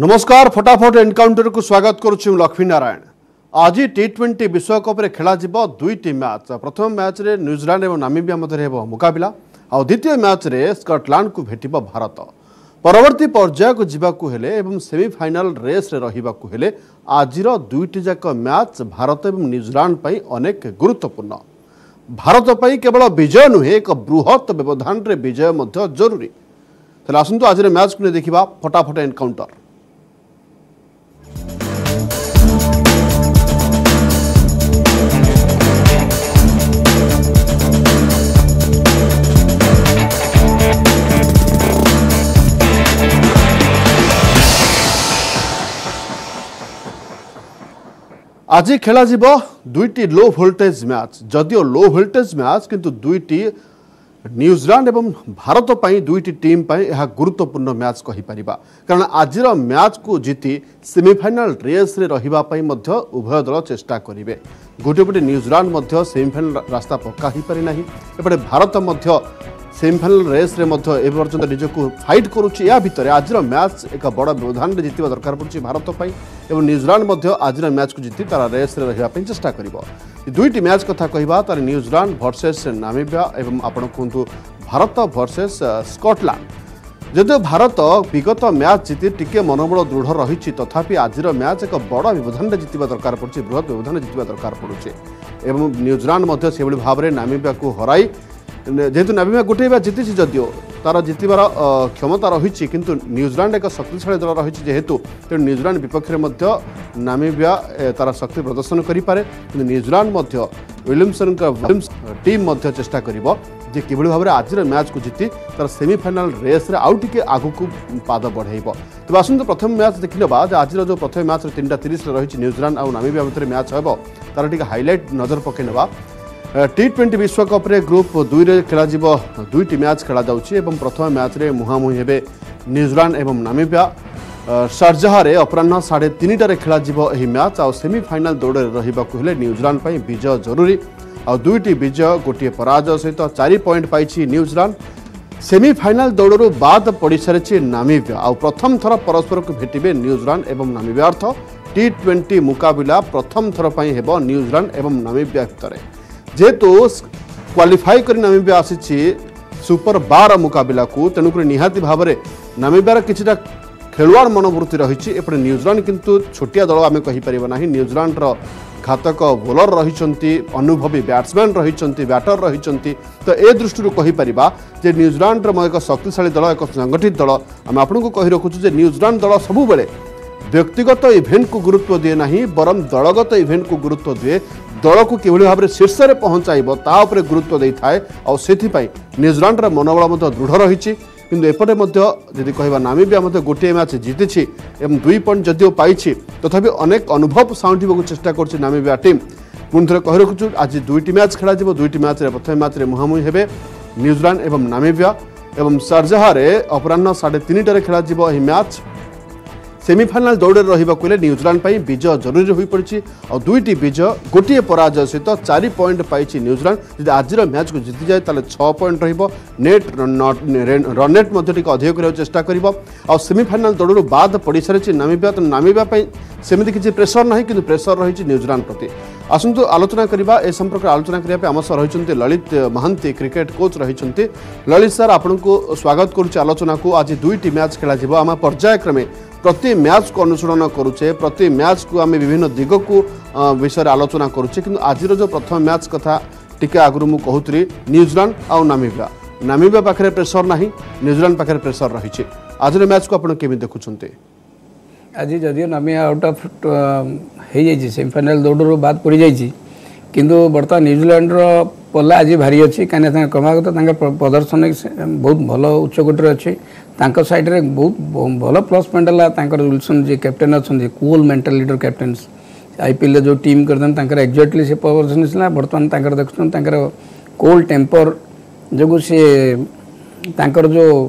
नमस्कार फटाफट एनकाउंटर को स्वागत करुच्ची लक्ष्मी नारायण। आज टी20 विश्वकप रे खेला जिबो दुईटी मैच। प्रथम मैच रे न्यूजीलैंड और नामिबिया मध्य हेबो मुकाबला आ द्वितीय मैच रे स्कॉटलैंड को भेटिबो भारत। परवर्ती पर्याय को जिबाकु हेले एवं सेमीफाइनल रेस रे रहिबाकु हेले आजिर दुईटी जाक मैच भारत एवं न्यूजीलैंड पई अनेक गुरुत्वपूर्ण। भारत पई केवल विजय नुहे एक बृहत व्यवधान रे विजय मध्य जरूरी। तले आसंतु आज मैच को देखिबा फटाफट एनकाउंटर। आज खेला जिबो दुईटी लो वोल्टेज मैच। जदियो लो वोल्टेज मैच किंतु दुईटी न्यूजीलैंड एवं भारत पई दुईटी टीम पई यह गुरुत्वपूर्ण मैच कहि परिबा, कारण आज मैच को जीति सेमीफाइनल रेस रे रहिबा पई मध्य उभय दल चेष्टा करिवे। गोटे गोटे न्यूजीलैंड मध्य सेमीफाइनल रास्ता पक्का ही पारि नाही। एपटे भारत मध्य सेमीफाइनल रेस रे मध्य ए पर्यंत निजको फाइट करुच्ची। या भितर आज मैच एक बड़ व्यवधान में जीतवा दरकार पड़ी भारत पर और न्यूजीलैंड मध्य आज मैच को जीति तार रेस रे रहिबा चेष्टा करिबो। दुईटी मैच कथा कहिबा तार न्यूजीलैंड वर्सेस नामिबिया एवं आपण कहतु भारत वर्सेस स्कॉटलैंड। जदिव भारत विगत मैच जीति टिके मनोबल दृढ़ रही, तथापि आज मैच एक बड़ व्यवधान में जीतवा दरकार पड़ी, बृहत व्यवधान में जीतवा दरकार पड़े। एवं न्यूजीलैंड से भाव में नामिबिया को हराई जेहेतु नामिबिया गोटे मैच जीति जदियो तार जीतबार क्षमता रही, किंतु न्यूजीलैंड एक शक्तिशाली दल रही जेहेतु तेणु न्यूजीलैंड विपक्ष में नामिबिया तार शक्ति प्रदर्शन करें। न्यूजीलैंड विलियमसन टीम चेष्टा करिबो जे किभली भाव में आज मैच को जीति तार सेमीफाइनाल रेस रे आउ टिके आगुकु पाद बढ़ाइबो। तबे आसंतु प्रथम मैच देखि लेबा। आज जो प्रथम मैच 3:30 रही न्यूजीलैंड और नामिबिया भितर मैच हेबो तार टिके हाइलाइट नजर पकेइ नेबा। टी20 विश्वकप रे ग्रुप दुई रे खेला जिबो दुईटी मैच खेला जाउछि एवं प्रथम मैच रे मुहामुही हेबे न्यूजीलैंड एवं नामिबिया। शारजाह रे अपराह्न 3:30 खेला जिबो एही मैच। आ सेमीफाइनल दौड़ रहिबाकु हेले न्यूजीलैंड पई विजय जरूरी। आ दुईटी विजय गोटे पराजय सहित 4 पॉइंट पाइछि न्यूजीलैंड। सेमीफाइनल दौड़ू बाद पड़ी सारी नामिबिया। आ प्रथम थर परस्पर को भेटिबे न्यूजीलैंड एवं नामिबिया। अर्थ टी20 मुकाबला प्रथम थर पई हेबो न्यूजीलैंड एवं नामिबिया भितर। जेहेतु क्वालिफाई कर नामिबिया आसी सुपर 12 मुकाबला को, तेणुक निहाती भाव में नामिबियार किछिटा खेलवाड़ मनोवृत्ति रही। एपटे न्यूजीलैंड किंतु छोटिया दल आम कहीपर ना। न्यूजीलैंड घातक बोलर रही, अनुभवी बैट्समैन रही, बैटर रही, तो ए दृष्टि कहीपर जे न्यूजीलैंड एक शक्तिशाली दल, एक संगठित दल। आम आपन को कही रखुछु जे न्यूजीलैंड दल सबुबले व्यक्तिगत इवेंट को गुरुत्व दिए नहीं, बरम दलगत इवेंट को गुरुत्व दिए। दल को किभली भाव में शीर्ष में पहुंचाइबो ता उपरे गुरुत्व दे थाए। आ सेथिपाई न्यूजीलैंड रा मनोबल मध्य दृढ़ रही। किंतु एपटे मध्य जदि कहबा नामिबिया मध्य गोटे मैच जीतिछि एवं 2 पॉइंट जदिओ पाइछि, तथापि अनेक अनुभव साउंटिबाकु चेष्टा करछि नामिबिया टीम। पुन थरे कहि रखुछु आज दुईटी मैच खेला जिवो। दुईटी मैच रे प्रथम मैच रे मुहामुही हेबे न्यूजीलैंड एवं नामिबिया एवं शारजाह रे अपराह्न 3:30 खेला जिवो एही मैच। सेमीफाइनाल दौड़ रहिबाकु हेले न्यूजीलैंड पई विजय जरूरी होई पड़छि। और दुईटी विजय गोटे पराजय सहित 4 पॉइंट पाइछि न्यूजीलैंड। जदि आज मैच को जीति जाए ताले 6 पॉइंट रहिबो। नेट रन नेट मध्ये अधिक करबाक चेष्टा करिबो। और सेमीफाइनाल दौड़ बाद पड़ी सारी नामिबिया, तो नामिबिया पई सेमिति किछि प्रेसर नाही, किंतु प्रेसर रहिछि न्यूजीलैंड प्रति। आसंतु आलोचना करिबा। ए संपर्क आलोचना करिया पे आम सह रहिछन्ते ललित महंती, क्रिकेट कोच रहिछन्ते। ललित सर, आपनकु स्वागत करुछि आलोचना को। आज दुईटी मैच खेला जिवो। आम पर्यायक्रमे प्रति मैच को अनुसरण करुचे, प्रति मैच को आम विभिन्न दिग को विषय आलोचना करुचे। किंतु आज जो प्रथम मैच कथा टिके आगुरी मु कहूतरी न्यूजीलैंड और नामिबिया। नामिबिया पाखे प्रेसर ना, न्यूजीलैंड पाखे प्रेसर रही। आज मैच को आप केमी देखुंत? आज जदियो नामिबिया आउट ऑफ हो जाए, सेमीफाइनाल दौड़ बाद पड़ जाए, किंतु बर्तमान न्यूजीलैंड पल्ला आज भारी अच्छी। कहीं क्रमागत प्रदर्शन बहुत भल उच्चकोटर अच्छी। सैड्रे बहुत भल प्लस पॉइंट है विल्सन जी कैप्टेन अच्छे कूल मेंटालिटी कैप्टेन आईपीएल जो टीम कर एक्जाक्टली से प्रदर्शन। बर्तमान देखुं कोल टेम्पर जो सी जो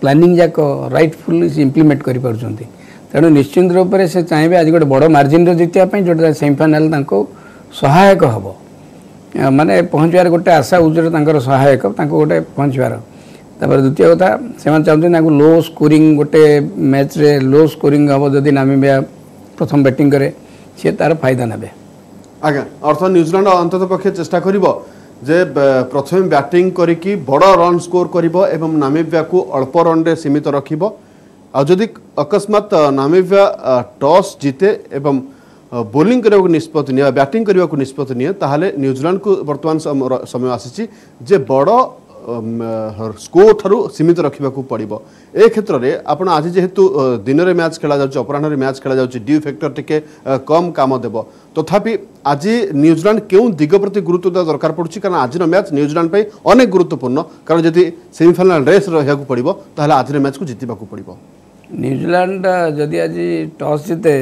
प्लानिंग जाक रईटफुल्ली सी इम्प्लीमेंट कर पार्टी। तेणु निश्चिंत रूप से चाहिए आज गोटे बड़ मार्जिन जितने जोटा सेमीफाइनाल सहायक हम मानने पहुँचवार गोटे आशा उजर सहायक गोटे पहुँचवार। तापर द्वितीय कथा से चाहते ना लो स्कोरिंग गोटे मैच रे लो स्कोरिंग हम जदि नामीबिया प्रथम बैटिंग करे सी तार फायदा ने आज्ञा अर्थ न्यूजीलैंड अंत पक्षे चेष्टा कर प्रथम बैटिंग करी बड़ रन स्कोर कर नामीबिया को अल्प रन रे सीमित रखिब आदि अकस्मात नामीबिया टॉस जीते एवं बोलिंग करने को निष्पत्ति नहीं बैटिंग करने को निष्पत्ति नहीं ताहले न्यूजीलैंड को वर्तमान समय आसी जे बड़ स्कोर ठारू सीमित रखा पड़ो ए क्षेत्र में आपड़ आज जेहेतु दिन में मैच खेल जाऊँ अपराह मैच खेल जाऊँ ड्यू फैक्टर टिके कम काम देव तथापि आज न्यूजीलैंड क्यों दिग प्रति गुरुत्व देवा दरकार पड़ुछि कारण आज मैच न्यूजीलैंड पे अनेक गुरुत्वपूर्ण कारण जदि सेमिफाइनाल रेस रहा पड़ो ताहले आज मैच को जीतवा पड़ो न्यूजीलैंड जदि आज टॉस जीते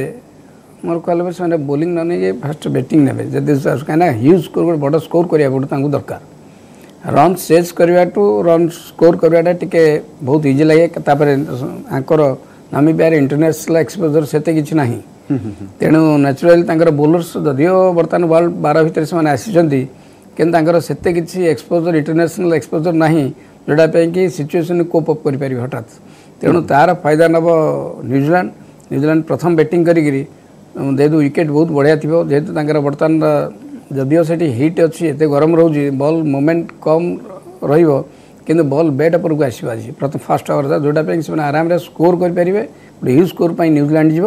मोर कहले से बोलिंग न नहीं फास्ट बैटिंग ने कहीं ह्यूज स्कोर गोटे बड़ स्कोर करा गोटे दरकार रन चेज करवाटू रन स्कोर करवाटा टिके बहुत इजी लगे तापर नामीबिया इंटरनेशनल एक्सपोजर से किसी ना तेणु न्याचुराली बोलर्स जदियो बर्तमान वर्ल्ड 12 भितर से आसी कि किसी एक्सपोजर इंटरनेशनल एक्सपोजर ना जोटापाई कि सिचुएसन कोप अप कर हठात तेणु तार फायदा नब न्यूजीलैंड न्यूजीलैंड प्रथम बैटिंग कर जेहतु विकेट बहुत बढ़िया थी जेहतु बर्तमान जदिव से हिट अच्छी एत गरम रोचे बॉल मोमेंट कम रु बॉल बैट उपर को आस प्रथम फास्ट ओवर जोटापाई से आराम से स्कोर करें गोटे ह्यूज स्कोर पर न्यूजीलैंड जी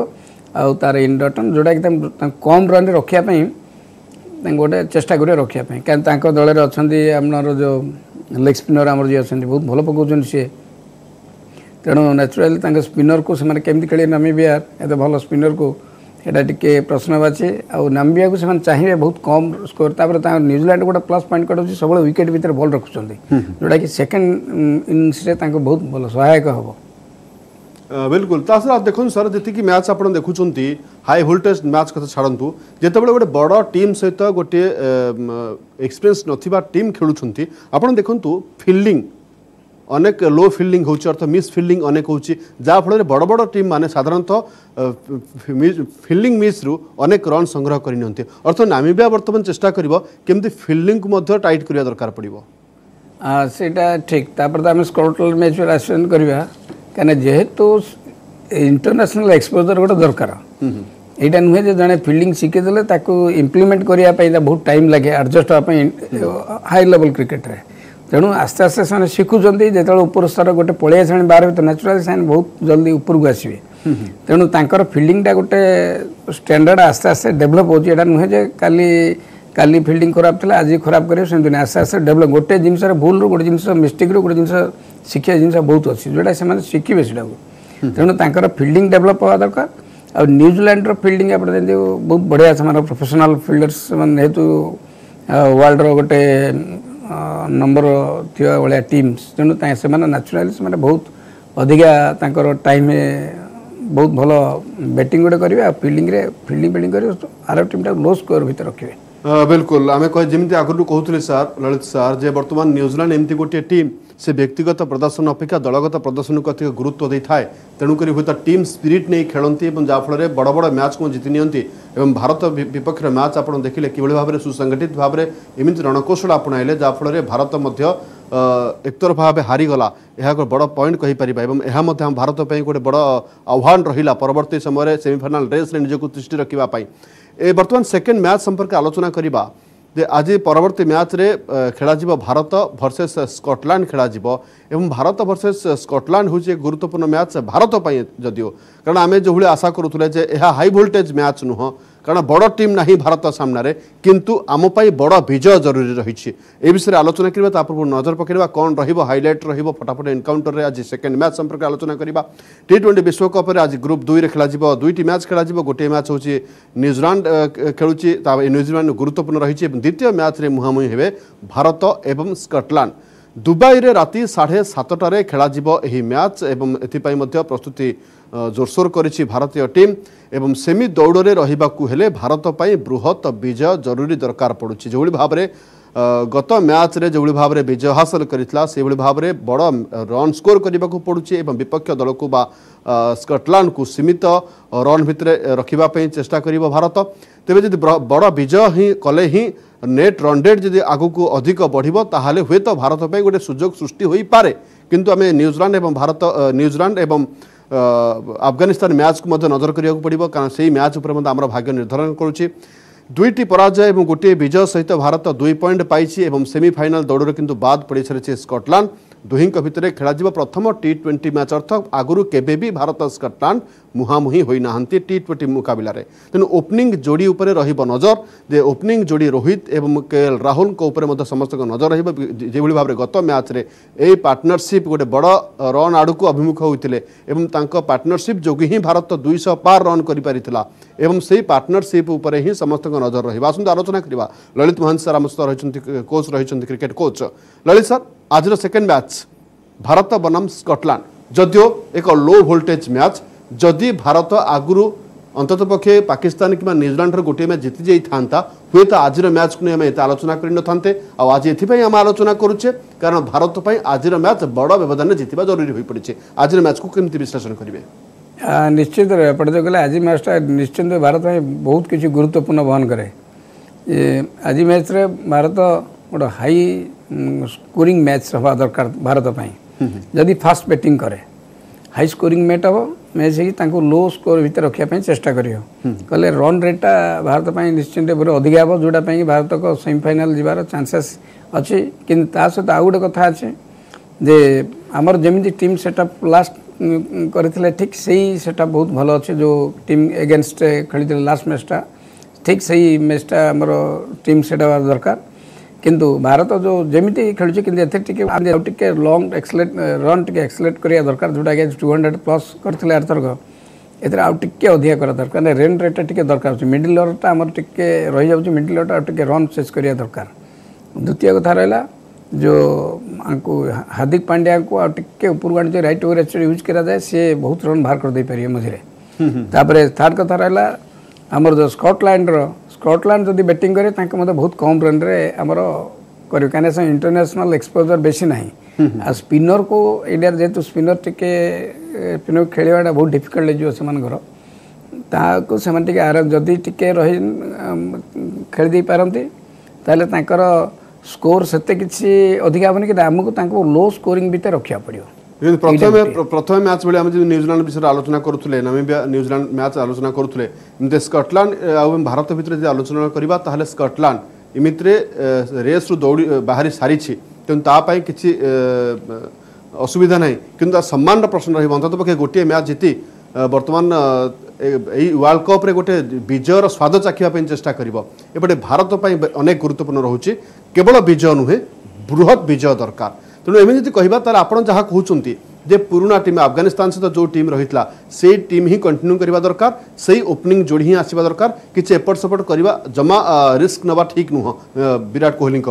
आ तार इंडटन जोटा कि कम रन रखापी गोटे चेषा करें रखापी कहीं दल अच्छे आमर जो लेग स्पिनर आमर जी अच्छा बहुत भल पकाउन सी तेणु न्याचुराली स्पिनर को सेमती खेल नामीबिया एत भल स्पिनर को एटा टिके प्रश्नवाची आ नामीबिया को से चाहिए बहुत कम स्कोर तापर न्यूजीलैंड गोटे प्लस पॉइंट कौन हो सब विकेट भर बॉल रखुं जोटा कि सेकेंड इनिंगस बहुत भल सहायक हम बिल्कुल देखो सर जी मैच आप देखुं हाई वोल्टेज मैच कथ छाड़ू जिते बड़े बड़ टीम सहित गोटे एक्सपीरियंस नथिबा टीम खेलुंट आप देखु फिल्डिंग अनेक लो फिल्डिंग होची अर्थ मिस फिल्डिंग अनेक होची जाफल बड़ बड़ टीम माने साधारणतः फिल्डिंग मिस रु अनेक रन संग्रह करनी अर्थ नामीबिया वर्तमान चेष्टा करिबो केमती फिल्डिंग को मध्य टाइट करिया दरकार पड़िबो सेटा ठीक तापर आम स्कॉटलैंड मैच आसन करिबा कने जेहेतु इंटरनेशनल एक्सपोजर गोटे दरकार एटा नुहे जे जने फिल्डिंग शिखे देले ताकू इंप्लीमेंट करिया पई बहुत टाइम लगे एडजस्ट होगा हाई लेवल क्रिकेट रे तेणु आस्ते आस्ते से शिखुंट जो उपर स्तर गोटे पलि आसान बाहर भर न्याचुराली से बहुत जल्दी उपरकू आसवे तेणु तर फिल्डिंगटा गोटे स्टैंडर्ड आस्ते आस्ते डेभलप होता नुहे का फिल्डिंग खराब था आज खराब करेंगे आस्ते आस्ते डेभलप गोटे जिनस भूल गोटे जिन मिस्टेक गोटे जिन शिखा जिन बहुत अच्छी जोटा से शिखे से तेणु तर फिल्डिंग डेभलप हवा दरकार आ न्यूजीलैंड फिल्डिंग आप बहुत बढ़िया से प्रोफेशनल फिल्डर्स जेहेतु वर्ल्ड रोटे नंबर थी भाया टीम्स तेणु से न्याचुराली से बहुत अधिका टाइम बहुत भल बैटिंग गोटे करेंगे फिल्डिंग करेंगे तो आर टीमटा लो स्कोर भर रखे बिल्कुल आम जमी आगुरी कहते सार ललित सार जे बर्तमान न्यूजीलैंड एमती गोटे टीम से व्यक्तिगत प्रदर्शन अपेक्षा दलगत प्रदर्शन को अधिक गुरुत्व दे था तेणुक हूँ टीम स्पिरिट नहीं खेलती जहाँफल बड़ बड़ मैच को जीति नियंती भारत विपक्ष मैच आप देखिले कि भाव में सुसंगठित भाव में एमती रणकौशल अपणाइले जहाँफल भारत मध्य एकतरफा भाव हारीगला यह बड़ पॉइंट कहीपर एवं यह भारत गोटे बड़ आह्वान रहा परवर्त समय सेमिफाइनाल रेस में निजक तिष्टि रखापी बर्तमान सेकेंड मैच संपर्क आलोचना करवा आज परवर्ती मैच रे खेला जीव भारत भर्सेस स्कॉटलैंड खेला जीव एवं भारत भर्सेस स्कॉटलैंड हूँ एक गुरुत्वपूर्ण मैच भारत जदियो कारण आम जो भाई आशा करुले हाई वोल्टेज मैच नुह कारण बड़ टीम ना भारत सामने किंतु आमपाई बड़ विजय जरूरी रही विषय आलोचना करवा ता पूर्व नजर पकड़ा कौन हाइलाइट रहिबो फटाफट एनकाउंटर रे आज सेकेंड मैच संपर्क आलोचना करवा टी20 विश्वकप आज ग्रुप 2 रे खेला जीव दुईटी मैच खेला जीव गोटे मैच हूँ न्यूजीलैंड खेलुची न्यूजीलैंड गुरुत्वपूर्ण रही द्वितीय मैच रे मुहांमुही हेबे भारत एवं स्कॉटलैंड दुबई रे राति 7:30 खेला जीव एही मैच एवं एथिपाई मध्य प्रस्तुति जोरसोर करिछि भारतीय टीम एवं सेमी दौड़ रे रहिबाकु हेले भारत पाई बृहत विजय जरूरी दरकार पड़ुछि जोली भाव रे गत मैच रे जोली भाव रे विजय हासिल करितला से भली भाव रे बड़ रन स्कोर करिबाकु पड़ुछि एवं विपक्ष दल को बा स्कॉटलैंड को सीमित रन भितरे रखिबा पई चेष्टा करिबो भारत तेबे जदि बड़ विजय ही कले ही नेट रन रेट जदि आगु को अधिक बढ़िबो ताहाले हुए तो भारत पे गोटे सुजोग सृष्टि होई पारे किंतु आमे न्यूजीलैंड एवं भारत न्यूजीलैंड एवं अफगानिस्तान मैच को नजर करिया पड़िबो कारण सेही मैच उपर मत आमर भाग्य निर्धारण करूची। दुईटी पराजय और गोटे विजय सहित भारत 2 पॉइंट पाई और सेमिफाइनाल दौड़ किंतु बाद पड़ सारी स्कॉटलैंड दुहिंक भितर खेल प्रथम T20 मैच अर्थ आगुरी केबे भी भारत स्कॉटलैंड मुहांमुही होना T20 मुकबिल तेणु ओपनिंग जोड़ी उपर नजर जे ओपनिंग जोड़ी रोहित एवं केएल राहुल समस्त नजर रही भाव में गत मैच रे ए पार्टनरशिप गोटे बड़ रन आड़ को अभिमुख होते पार्टनरशिप जो ही भारत 200 पार रन कर पार्टनरशिप ही समस्त नजर रही। आसंतु आलोचना करवा ललित मोहन सर आम सहित रही कोच रही क्रिकेट कोच ललित सर आज सेकेंड मैच भारत बनाम स्कॉटलैंड जदिओ एक लो वोल्टेज मैच जदि भारत आगुरी अंतत पक्षे पाकिस्तान कि न्यूजीलैंड गोटे मैच जीति जाता हुए तो आज मैच को नहीं आलोचना करते आज ये आम आलोचना करुचे कारण भारत पर आज मैच बड़ व्यवधान जीतवा जरूरी हो पड़े। आज मैच को केमती विश्लेषण करेंगे? निश्चित रही गले आज मैचटा निश्चिंत भारत बहुत किसी गुरुत्वपूर्ण बहन कै आज मैच रे भारत गोटे हाई स्कोरिंग मैच हवा दरकार भारतपाई जदि फास्ट बैटिंग करे हाई स्कोरिंग मैच हम मैच हो लो स्कोर भितर रखापी चेषा कर कहे रन रेटा भारत पर निश्चिंत पूरे अधिक हे जोटा भारत को सेमिफाइनाल जीवार चांसेस अच्छी कि सहित आउ गोटे कथा अच्छे जे आमर जमी टीम सेटअप लास्ट करथिले ठीक सही सेटअप बहुत भल अच्छे जो टीम एगेन्स्ट खेली लास्ट मैचटा ठीक सही मैचटा आमर टीम सेटअप दरकार किंतु भारत जो जमी खेलुचे कि लंग एक्सलेट रन टे एक्सलेट करिया दरकार जोटा कि 200 प्लस करथिले आरथरक एतिर आउ टिके अधिक करा दरकार रन रेट टिके दरकार मिडिल ओवरटा आमर टिके रही जाउची मिडिल ओवरटा आउ टिके रन चेस करिया दरकार। द्वितीय कथा रहला जो आपको हार्दिक पांड्या को टिके ऊपर गाड़ी जो रईट ओवर एक्चुअली यूज करा जाए सी बहुत रन बाहर कर दे पारे मझे तापर थार्ड कथा रहा आमर जो स्कॉटलैंड जब बैटिंग करे मत बहुत कम रन आमर कर इंटरनेशनल एक्सपोजर बेसी ना आ स्पिनर को एरिया जेहेतु स्पिनर टिके स्पिनर खेलवाटा बहुत डिफिकल्ट लगे से ताकू से आराम जदि टिके रही खेली पारती ताले ताकर स्कोर सेते किसी अधिक हेनी कि आमको लो स्कोरिंग भितर रखा पड़ो। प्रथम मैच बेले आम न्यूजीलैंड विषय आलोचना करुले नामिबिया न्यूजीलैंड मैच आलोचना करुले स्कॉटलैंड एवं भारत भितर आलोचना करवा स्कॉटलैंड इमित्रे रेस रु दौड़ बाहरी सारी तेनाली किसी असुविधा ना कि सम्मान प्रश्न रही अंत पक्षे गोटे मैच जीति बर्तमान वर्ल्ड कप रे गोटे विजयर स्वाद चाखियापी चेष्टा करपटे भारत अनेक गुरुत्वपूर्ण रोचे केवल विजय नुहे बृहत विजय दरकार तेणु एम जी कहता है आपड़ जहाँ कहते जे पुराना टीम अफगानिस्तान सहित जो टीम रही से टीम ही कंटिन्यू करवा दरकार से ओपनिंग जोड़ी ही आसवा दरकार किसी एपट सेपट करवा जमा रिस्क नवा ठीक नुह विराट कोहली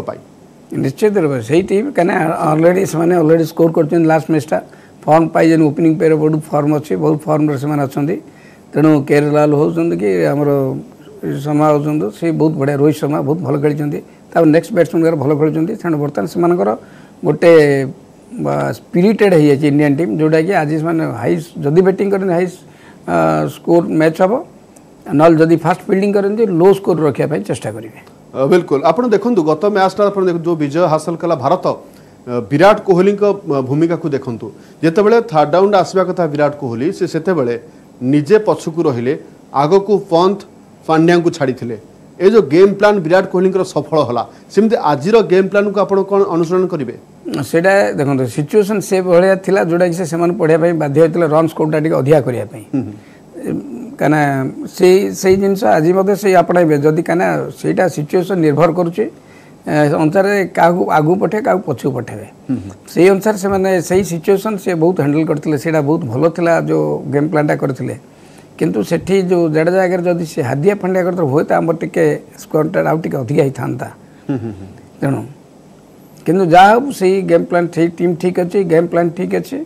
निश्चित रूप से टीम कहीं अलरेडी से अलरेडी स्कोर कर लास्ट मैचटा फर्म पाई जेन ओपनिंग पेयर बहुत फर्म अच्छे बहुत फर्म से अच्छा तेणु केएल राहुल होउछन कि हमर शर्मा होउछन से बहुत बढ़िया रोहित शर्मा बहुत भल खेली तापर नेक्स्ट बैट्समैन भल खेलुँच तेणु बर्तमान से गोटे स्पिरिटेड हो जाए इंडियन टीम जोटा कि आज से हाई जदि बैटिंग करते हाई स्कोर मैच हम ना जदि फास्ट फिल्डिंग करते लो स्कोर रखापी चेष्टा करेंगे। बिल्कुल आप देखूँ गत मैचटा जो विजय हासिल कला भारत विराट कोहली भूमिका को देखूँ जितेबाला थर्ड राउंड आसवा कथा विराट कोहली से निजे पछकु रहिले आग को पंथ पांड्या छाड़ी ए जो गेम प्लान विराट कोहली सफल होला सेमते आज गेम प्लान को आपन कोन अनुसरण करिवे सेटा देखो सिचुएशन से भलिया थिला जोडा कि से मान पढिया पई बाध्य होइतले रन स्कोर टा अधिया करिया पई काना से जिंस आज मते से आपणाइबे जदी काना सेटा सिचुएशन निर्भर करूचे अनुसार क्या आगू पठे क्या पछू पठेबे से अनुसार से माने सही सिचुएशन से बहुत हैंडल करते से बहुत भल था जो गेम प्लानटा करते किंतु सेठी जो जड़े जगह जदि से हादिया फंडिया करते हुए तो आम टे स्कोर आउ टे अधिक ही था तेणु किंतु जहाँ से गेम प्लान ठीक टीम ठीक अच्छे गेम प्लान ठीक अच्छे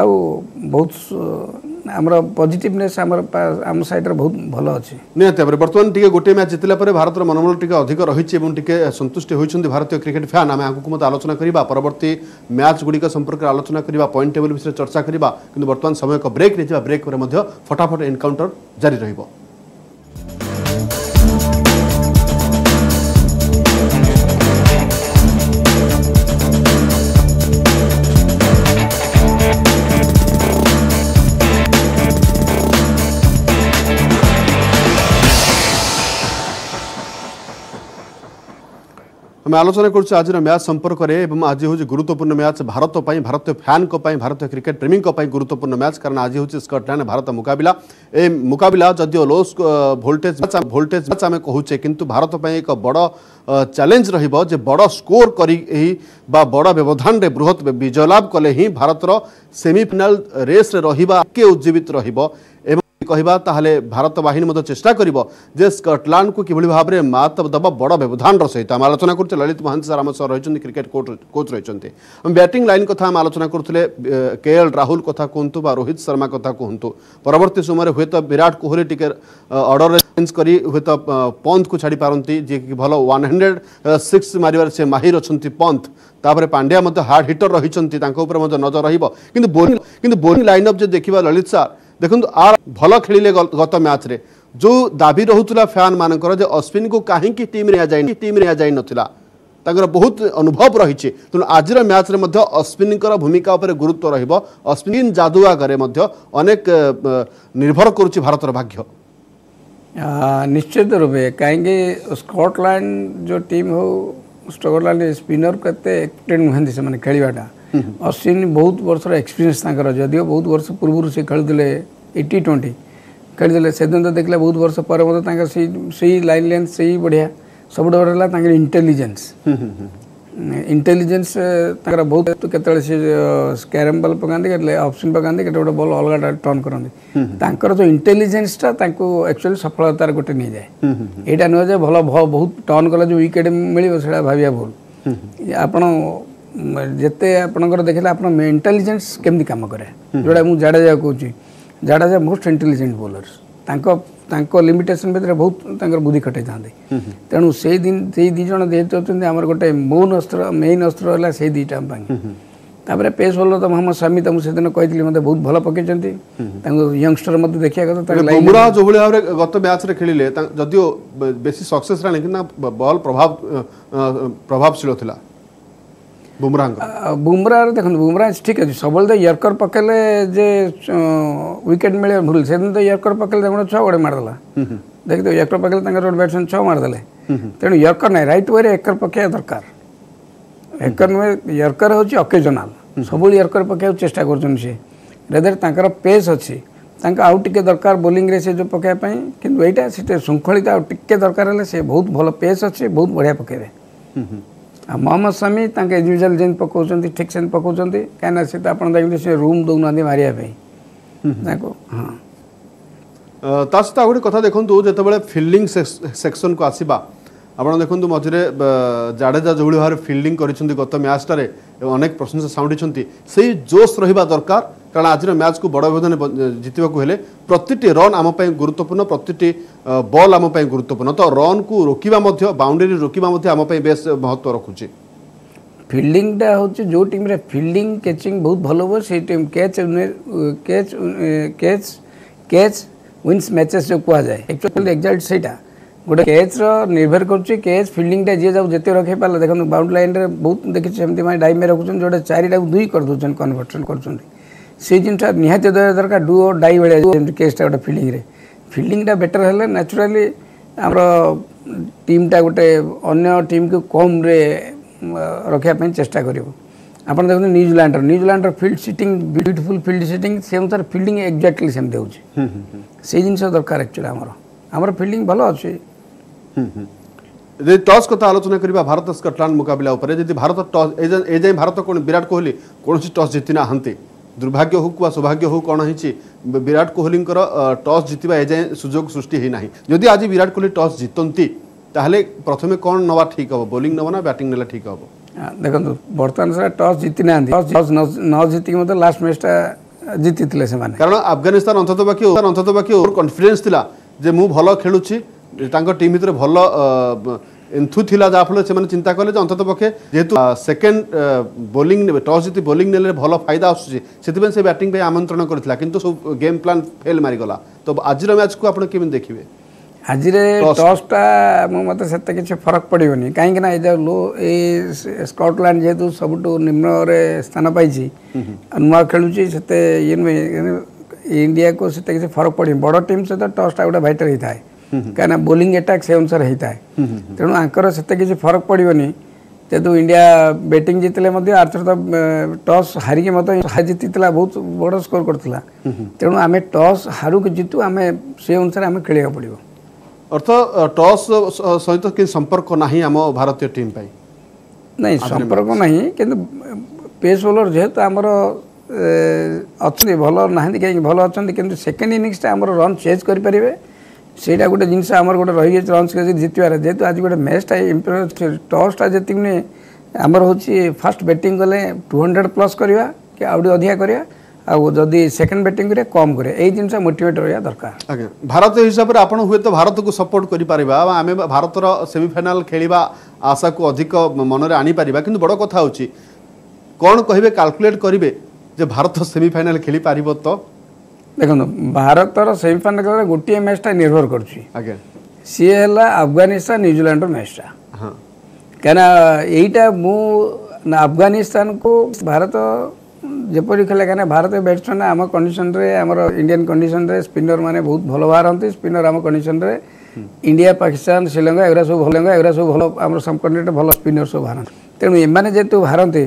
आउ बहुत आमर पॉजिटिवनेस आम साइडर बहुत भल अच्छे निहत भाव में। बर्तमान टी गोटे मैच जीतला भारत मनोबल टी अधिक रही सन्तुष्ट होती भारतीय क्रिकेट फैन आम आगे मत आलोचना करवा परवर्ती मैच गुड़िक संपर्क आलोचना करवा पॉइंट टेबल विषय चर्चा करवा कि बर्तमान समय एक ब्रेक नहीं जा ब्रेक पर फटाफट एनकाउंटर जारी रहिबो। आम आलोचना करूँ आज मैच संपर्क में आज हूँ गुरुत्वपूर्ण मैच भारत भारतीय फैन भारतीय क्रिकेट प्रेमी गुरुत्वपूर्ण मैच कारण आज हूँ स्कॉटलैंड भारत मुकाबला ए मुकाबला जदिव लो वोल्टेज वोल्टेज मैच आम कहूचे किंतु भारत एक बड़ चैलेंज रे बड़ स्कोर कर बड़ व्यवधान बृहत विजय लाभ कले ही भारतर सेमिफाइनाल रेस रहा उज्जीवित र कहबा ताहले भारत बाहिनी मत चेष्टा करिबो जे स्कॉटलैंड को किभली भाव में मात दब बड़ व्यवधान सहित आम आलोचना करते ललित मोहन सर आम सह रही क्रिकेट कोच रही बैटिंग लाइन कथा आम आलोचना करते केएल राहुल कथा कहतु बा रोहित शर्मा कथा कहतु परवर्ती समय हुए तो विराट कोहली टिके ऑर्डर चेंज करी हुए तो पंत को छाड़ी पारती जे कि भल 106 मारिबार से माहिर अछंती पंत तापर पांड्या मत हार्ड हिटर रही नजर रही किंतु बोलिंग लाइनअप जे देखिबा ललित सर देखो आर भल खेलिले गत मैच रे जो दाबी रहुतला फैन मानकर जे अश्विन को काहे की टीम रे आ जाय नथिला ताकर बहुत अनुभव रही है तेणु आज मैच रे मध्य अश्विन भूमिका उपर गुरुत्व रहिबो अश्विन जादुआ करे मध्य अनेक निर्भर करूची भारतर भाग्य निश्चित रूपे काहेंगे स्कॉटलैंड जो टीम हो स्कॉटलैंड स्पिनर करते एक्सपेक्टेड से माने खेलवाटा अश्विन बहुत वर्ष एक्सपीरियंस जदिव बहुत वर्ष पूर्व से खेलुले T20 खेलुले से दिन तो देखा बहुत वर्ष पर मतलब से लाइन लेंथ से बढ़िया सब बढ़िया इंटेलिजेंस बहुत केतले से कैरम बॉल पकाते ऑप्शन पकाते के गोटे बॉल अलग टर्न करते जो इंटेलिजेंसटा एक्चुअली सफलतार गोटे नहीं जाए यहाँ नुह जाए भल बहुत टर्न कला जो विकेट मिले से भाविया भूल आपड़ जिते आपंकर देखिए आप इंटेलिजेंस केमती कम कैया जोटा मुझे जाडेजा कहे Jadeja most intelligent bowlers limitation भितर बहुत बुद्धि खटे था तेणु से दिन से दिज जेहेतु अच्छा आम गोटे मेन अस्त्र है से दुईटा तापर पेस बोलर तो मोहम्मद शमी तुम से दिन कही मतलब बहुत भल पकई यंगस्टर मत देखा बुमराह जो भाव में गत मैच रे खेलिले जदियो बेसी सक्सेस रहा कि बॉल प्रभावशील था बुमराह देखो बुमराह ठीक अच्छे सब यर्कर पकेले जे विकेट मिले भूल से दिन तो यर्कर पकेले गोटे छह गोटे मारदेला देखते तो यर्कर पकेले गोटे बैट्समैन छह मारदेले तेणु यर्कर ना रईट वे यर्कर पकेया दरकार यर्कर नुहे यर्कर हूँ अकेजनाल सब यर्कर पकेया चेष्टा कर पेस अच्छी आउट टिके दरकार बोलिंग रे से जो पकेप किटा से श्रृंखलित आउ टे दरकार से बहुत भल पेस अच्छे बहुत बढ़िया पकेबे मोहम्मद शमी एजुआल जेन पकाउं ठीक से पकाउं कहीं से देखते सी रूम दौना मारे हाँ सहित आ गए कथा देखूँ जो फिल्डिंग सेक्शन को आसवा आपड़ देखूँ मझे जाडेजा जो भाव में फिल्डिंग करत मैचटारे अनेक प्रशंसा साउंडी से जोश रहा दरकार कारण आज मैच को बड़ व्यवधान जितवाकू हेले प्रति रन आम गुरुत्वपूर्ण प्रति बॉल आम गुरुत्वपूर्ण तो रन को रोकवा बाउंड्री रोकवा बेस महत्व रखुचे फिल्डिंगटा हूँ जो टीम रे फिल्डिंग कैचिंग बहुत भल हो से टीम कैच विन्स मैचेस जो कह जाए एक्चुअली एक्जाक्ट सेटा गोटे कैच निर्भर करुच्चे कैच फिल्डिंगटा जी जाऊ जिते रखे पाला देखो बाउंड्री लाइन रे बहुत देखिए डाइव में रखुच्च जोटा चारिटा दुई कर दूसरी कन्वर्सन कर से जिनटा निहाती दरकार डू और डाई भाई केसटा गोटे फिल्डिंग रे फिल्डिंगटा बेटर है नेचुराली आम टीमटा गोटे अन्य टीम को कम रे रखापी चेस्टा कर आप देखते न्यूजीलैंडर field setting beautiful field setting से अनुसार फिल्डिंग एक्जाक्टली सेमती हो से जिन दरकार एक्चुअली आमर फिल्डिंग भल अच्छे टॉस कथा आलोचना करवा भारत स्कॉटलैंड मुकाबला भारत टॉस एजाएं भारत कौन विराट कोहली कौन टॉस जीति ना दुर्भाग्य हो वा सौभाग्य हो कौन होती विराट कोहली टॉस जीतवा एजाएं सुजोग सृष्टि होना जदि आज विराट कोहली टॉस जीतती ताहले प्रथमे कौन नवा ठीक हम बोलिंग नवा ना बैटिंग ना ठीक हम देखो बर्तमान सर टॉस जीति ना टॉस न जीतिक मतलब लास्ट मैचटा जीति कारण अफगानिस्तान अंततः बाकी ओवर कॉन्फिडेंस था जे मु भल खेलुची टीम भितर भल एंथु थिला जाफल से चिंता कले अंततः पक्षे जेहेतु सेकेंड बोलिंग टॉस जीति बोलिंग ने भल फायदा आसूसी से बैटिंग आमंत्रण करथिला किंतु सब गेम प्लान फेल मारिगला तो आज मैच को आपन केमि देखिबे आज टॉसटा मो मते सेते किछ फरक पड़ोनी कहीं ना ये लो ए स्कॉटलैंड जेहेतु सबुठू निम्न स्थान पाई नुआ खेलुची से इंडिया को सेते किछ फरक पड़े बड़ टीम सहित टॉसटा गोटे भाइटर होता है कहीं बोलिंग एटाक से अनुसार होता है तेणु आंकर से फरक पड़ोनी जेहतु इंडिया बैटिंग जीतले आर्थर टॉस हारिके मत जीतीला बहुत बड़ स्कोर करता तेणु आम टॉस हारू कि जीतु आम से अनुसार आम खेल पड़ो अर्थ टॉस सहित कि संपर्क ना आम भारतीय टीम नहीं संपर्क ना कि पेस बोलर जेहेतु आमर अच्छे भल ना कहीं भल अच्छा कि सेकेंड इनिंगसटा आम रन चेज करेंगे सेटा गोटे जिनस गोटे रही है रन से जीतबार जेहतु आज गोटे मैचटा इंपोर्टेंट टॉसटा जी नुहे आमर हूँ फास्ट बैटिंग कले 200 प्लस करवा कि आउटे अधिका करवा आउ जदि सेकेंड बैटिंग करें कम करें यही जिनस मोटिवेट रहा दरकार आगे भारत हिसाब से आपड़ हुए तो भारत को सपोर्ट करें आम भारतर सेमिफाइनाल खेलवा आशा को अधिक मनरे आनीपर कि बड़ कथा हो कौन कहे कालकुलेट करेंगे जो भारत सेमिफाइनाल खेली पार तो देखो भारतर सेमिफाइनाल खेल गोटे मैचटा निर्भर कर सी है अफगानिस्तान न्यूजीलैंड मैचटा हाँ क्या यहीटा मु अफगानिस्तान को भारत जपरी खेला क्या भारत बैट्समैन आम कंडीशन आम इंडियन कंडीशन स्पिनर मैंने बहुत भल बाहर स्पिनर आम कंडीशन इंडिया पाकिस्तान श्रीलंका एगुरा सब भल आम सबकंटिनेंट भल स्पिनर सब बाहर तेणु एम जेहतु बाहरती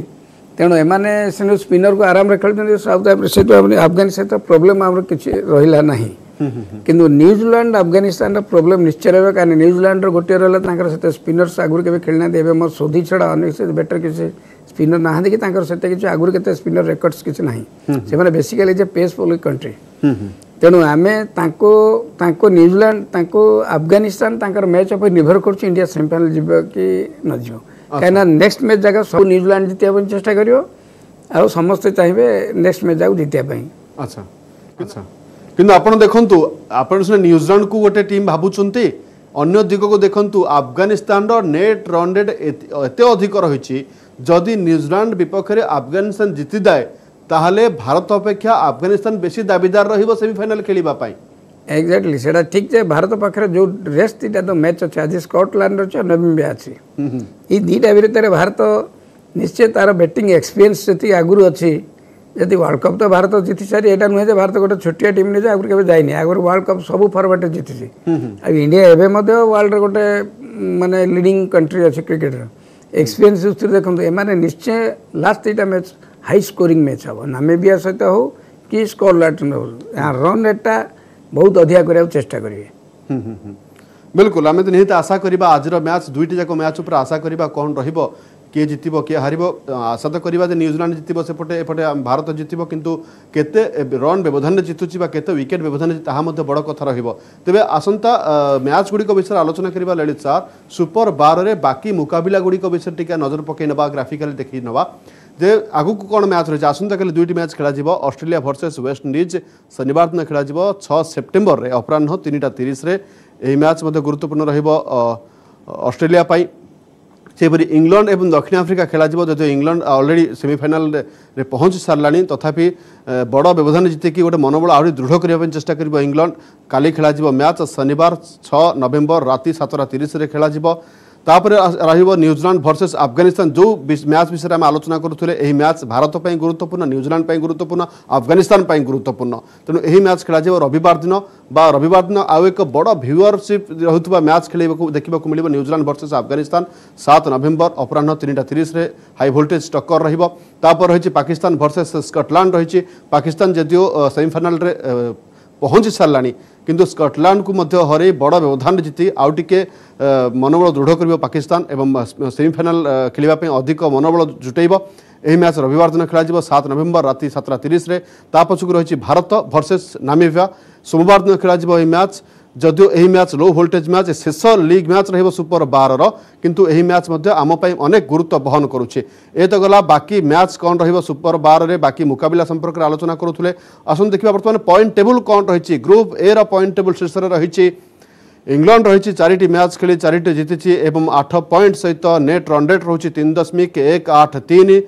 तेणु एम से स्पिनर को आराम खेलते साउथ अफ्रीका अफगानिस्तान तो प्रोब्लेम आम कि रहा ना कि न्यूजीलैंड अफगानिस्तान प्रोब्लेम निश्चय रहा कहीं न्यूजीलैंड गोटे रहा स्पिनर आगुरी के खेली ना एवं सोधी छड़ा अनेक से बेटर किसी स्पिनर ना कि से आगुरी के स्पिनर रेकर्ड्स किसी ना से बेसिकली जे पेस बोलिंग कंट्री तेणु आम न्यूजीलैंड अफगानिस्तान मैच उप निर्भर कर इंडिया सेमिफाइनाल जीव कि न जीव कहीं नेक्स्ट मैच जगह सब न्यूजीलैंड जीतने चेष्टा कर समस्ते चाहिए नेक्स्ट मैच जगह जीतने अच्छा अच्छा कि आपड़ देखु आप न्यूजीलैंड को गोटे टीम भावुंटे अगर दिग को देखु अफगानिस्तान नेट रन रेट एत अधिक रही जदि न्यूजीलैंड विपक्ष अफगानिस्तान जीति जाए ताहले भारत अपेक्षा अफगानिस्तान बेसी दाबीदार रहिबो सेमीफाइनाल खेलिबापाई एक्जाक्टली सेटा ठीक जे भारत पाखरे जो रेस तीटा तो मैच अच्छे आज स्कटलैंड अच्छे नामिबिया अच्छे ये दुईटा भितर भारत निश्चय तार बैटिंग एक्सपीरियंस जी आगुरी अच्छी जदि वर्ल्ड कप तो भारत जीति सारी एटा नुहे जे भारत गोटे छोटिया टीम ने आगुरी केबे जाइनी आगुरी वर्ल्ड कप सब फॉर्मेट जीति आ इंडिया एबे मध्ये वर्ल्ड गोटे माने लीडिंग कंट्री अच्छे क्रिकेट एक्सपीरियंस दृष्टि देखो एम निश्चय लास्ट तीटा मैच हाई स्कोरिंग मैच हम नामिबिया सहित हो कि स्कॉटलैंड हो रन रेटा बहुत अधिका करने चेष्टा करेंगे बिल्कुल आम तो निहित आशा करवा आज मैच दुईटी जाक मैच उपर आशा करवा कौन रहिबो किए जितिबो किए हारिबो आशा तो करवा न्यूजीलैंड जितिबो सेपटे एपटे भारत जितिबो किंतु केते रन व्यवधान जितुछि बा केते विकेट व्यवधान ताहा मध्ये बड़ कथा रहिबो तबे आसंता मैच गुड़ी विषय आलोचना करवा ललित सार सुपर 12 रे बाकी मुकाबला गुड़ी विषय टिका नजर पकई नबा ग्राफिकली देखि नबा जे आगु कौन मैच रही है आसंता काली दुईटी मैच खेल ऑस्ट्रेलिया वर्सेस वेस्ट इंडीज शनिवार दिन खेल 6 सेप्टेम्बर अपराह्न 3:30 यह मैच मध्य गुरुत्वपूर्ण ऑस्ट्रेलिया पाई सेपरी इंग्लैंड और दक्षिण आफ्रिका खेल जो इंग्लैंड ऑलरेडी सेमीफाइनल रे पहुंच साराणी तथापि बड़ व्यवधान जीतिक गोटे मनोबल आहरी दृढ़ करने चेष्टा कर इंग्लैंड काली खेल मैच शनिवार 6 नवेम्बर राति 7:30 खेल तापर रहिबो न्यूजीलैंड वर्सेस अफगानिस्तान जो मैच विषय में आलोचना करुले यही मैच भारत पर गुरुत्वपूर्ण न्यूजीलैंड पर गुरुत्वपूर्ण अफगानिस्तान पर गुरुत्वपूर्ण तेणु यही मैच खेल रविवार दिन आउ एक बड़ व्यूअरशिप रहुतबा मैच खेल देखा मिले न्यूजीलैंड वर्सेस अफगानिस्तान 7 नवेम्बर अपराह्न 3:30 हाई भोल्टेज टक्कर रही पाकिस्तान वर्सेस स्कॉटलैंड रही पाकिस्तान जदियो सेमीफाइनाल पहुंची साराणी किंतु स्कॉटलैंड को मध्य हरे बड़ व्यवधान जीति आउ टे मनोबल दृढ़ कर पाकिस्तान एवं सेमीफाइनाल खेलवाई अधिक मनोबल जुटेब यह मैच रविवार दिन खेल 7 नवेम्बर राति 7:30 पछक रही भारत वर्सेस नामिबिया सोमवार दिन खेल मैच जदिव यह मैच लो वोल्टेज मैच शेष लीग मैच रहिबो सुपर 12 किंतु यही मैच आमपाई अनेक गुरुत्व बहन करुचे ए तो गला बाकी मैच कौन रहिबो सुपर 12 रे बाकी मुकाबला संपर्क आलोचना करुथुले आसन देखिबा वर्तमान पॉइंट टेबल कौन रही ग्रुप ए रो पॉइंट टेबल शीर्ष रही इंग्लैंड रही 4 मैच खेली 4 जीति एवं 8 पॉइंट सहित नेट रन रेट रही 3.183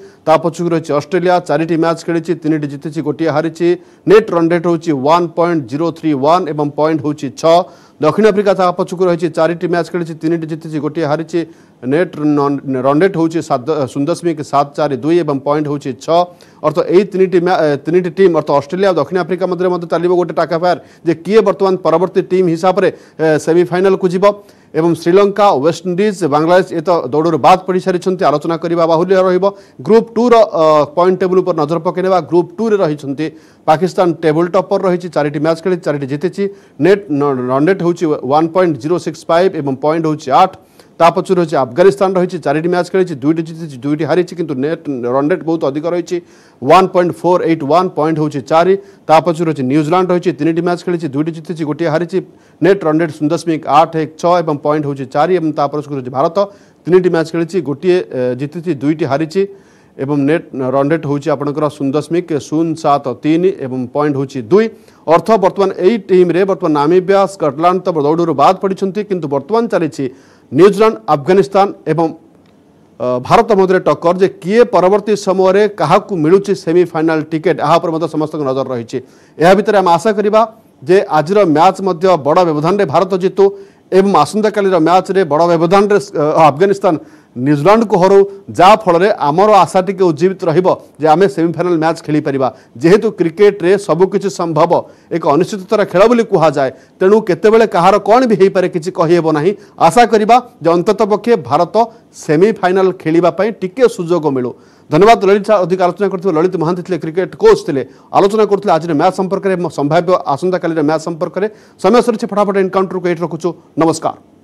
पछक रही ऑस्ट्रेलिया 4 मैच खेली 3 जीति गोटे हारी नेट रन रेट रही 1.031 एवं पॉइंट हूँ 6 दक्षिण आफ्रिका पछक रही 4 मैच खेली 3 जीति गोटे हारी नेट रन रेट हूँ 0.742 एवं पॉइंट हूँ 6 अर्थ यही तीन टीम अर्थ ऑस्ट्रेलिया और दक्षिण आफ्रिका मध्य चलो गोटे टाका फायर जे किए बर्तमान परवर्ती टीम हिसाब से सेमीफाइनल को जीव एवं श्रीलंका वेस्ट इंडीज बांग्लादेश ये तो दौड़ बाद पढ़ी सारी आलोचना करवा बाहुल्य रहिबो। ग्रुप टू पॉइंट टेबुल पर नजर पकईने ग्रुप टू रे रही पाकिस्तान टेबुल टॉपर रही चारिटी मैच खेली चारिटी जीति नेट रन रेट हूँ 1.065 एवं पॉइंट हूँ 8। तापचुर रही अफगानिस्तान रही चारिटी मैच खेली दुईट जीति दुईट हारी किंतु नेट रन रेट बहुत अधिक रही 1.481 पॉइंट हूँ 4। तापचुर रही न्यूजीलैंड रही तीन मैच खेली दुईट जीति गोटे हारी नेट रन रेट 0.816 एवं पॉइंट हूँ 4। भारत तीन मैच खेली गोटे जीति दुईट हारी एवं नेट रन रेट हूँ आपंकर 0.073 एवं पॉइंट हूँ 2। अर्थ बर्तमान यही टीम बर्तमान नामिबिया स्कटलैंड तो दौड़ बाद पड़ी किंतु बर्तमान चली न्यूजीलैंड अफगानिस्तान एवं भारत मध्य टक्कर जे किए परवर्ती समय रे कहा को मिलुची सेमीफाइनाल टिकेट यहाँ पर समस्त नजर रही। भितर आम आशा करिबा जे आज मैच बड़ व्यवधान रे भारत जीतु एवं आसंता काली मैच रे बड़ व्यवधान रे अफगानिस्तान न्यूजीलैंड को हरो जाफल आमर आशा टी उज्जीवित रही आम सेमीफाइनाल मैच खेली पारिबा। जेहेतु क्रिकेट रे सबकिछ संभव एक अनिश्चिततार खेल बोली कहुए तेणु केतेबेले कहार कौन भी होईपारे किछि कहिबो नाही। आशा करिबा जे अंततः पक्षे भारत सेमीफाइनाल खेलिबा पई टिके सुजोग मिलू। धन्यवाद ललित सार अधिक आलोचना करथिले। ललित मोहन थिले क्रिकेट कोच थिले आलोचना करथिले आज मैच संपर्क में संभाव्य आसंता काली मैच संपर्क में समय सरी फटाफट एनकाउंटर को एट रखुछु। नमस्कार।